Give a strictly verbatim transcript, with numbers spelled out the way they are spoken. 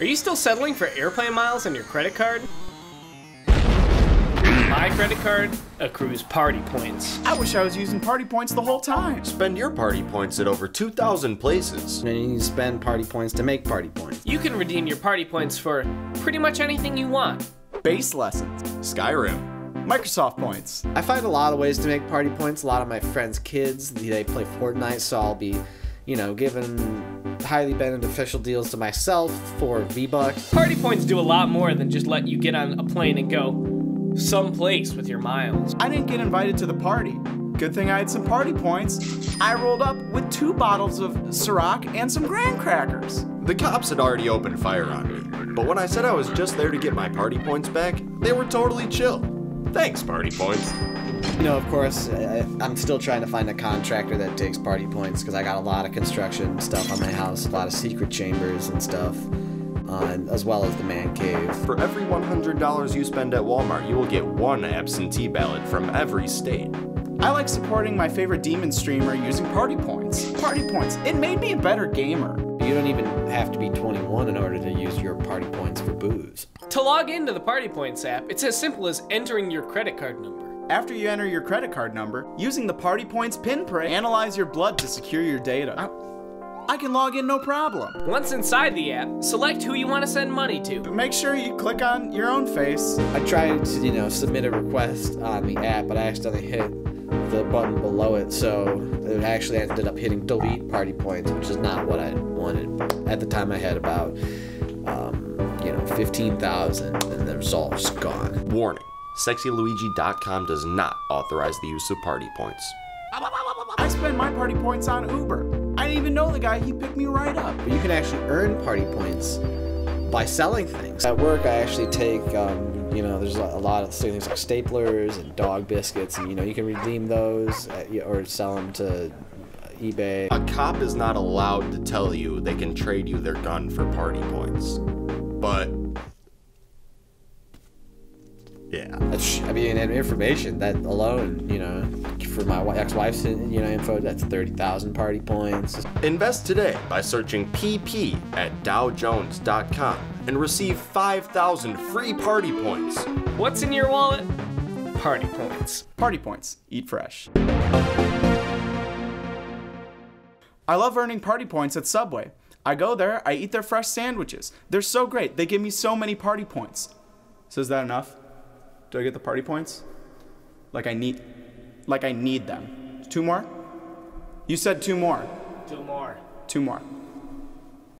Are you still settling for airplane miles on your credit card? My credit card accrues party points. I wish I was using party points the whole time. Spend your party points at over two thousand places. And you spend party points to make party points. You can redeem your party points for pretty much anything you want. Base lessons. Skyrim. Microsoft points. I find a lot of ways to make party points. A lot of my friends' kids, they play Fortnite, so I'll be, you know, giving highly beneficial deals to myself for V-Bucks. Party points do a lot more than just let you get on a plane and go someplace with your miles. I didn't get invited to the party. Good thing I had some party points. I rolled up with two bottles of Ciroc and some graham crackers. The cops had already opened fire on me, but when I said I was just there to get my party points back, they were totally chill. Thanks, party points. You know, of course, I, I'm still trying to find a contractor that takes party points because I got a lot of construction stuff on my house, a lot of secret chambers and stuff. Uh, as well as the man cave. For every one hundred dollars you spend at Walmart, you will get one absentee ballot from every state. I like supporting my favorite demon streamer using party points. Party points, it made me a better gamer. You don't even have to be twenty-one in order to use your party points for booze. To log into the Party Points app, it's as simple as entering your credit card number. After you enter your credit card number, using the Party Points pinprick, analyze your blood to secure your data. I I can log in no problem. Once inside the app, select who you want to send money to. Make sure you click on your own face. I tried to, you know, submit a request on the app, but I accidentally hit the button below it, so it actually ended up hitting delete party points, which is not what I wanted. At the time, I had about, um, you know, fifteen thousand, and the result was gone. Warning, Sexy Luigi dot com does not authorize the use of party points. I spend my party points on Uber. I didn't even know the guy, he picked me right up. But you can actually earn party points by selling things. At work, I actually take, um, you know, there's a lot of things like staplers and dog biscuits, and, you know, you can redeem those at, or sell them to eBay. A cop is not allowed to tell you they can trade you their gun for party points, but yeah. That's, I mean, and information, that alone, you know, for my ex-wife's, you know, info, that's thirty thousand party points. Invest today by searching P P at Dow Jones dot com and receive five thousand free party points. What's in your wallet? Party points. Party points. Eat fresh. I love earning party points at Subway. I go there, I eat their fresh sandwiches. They're so great. They give me so many party points. So is that enough? Do I get the party points? Like I need, like I need them. Two more? You said two more. Two more. Two more.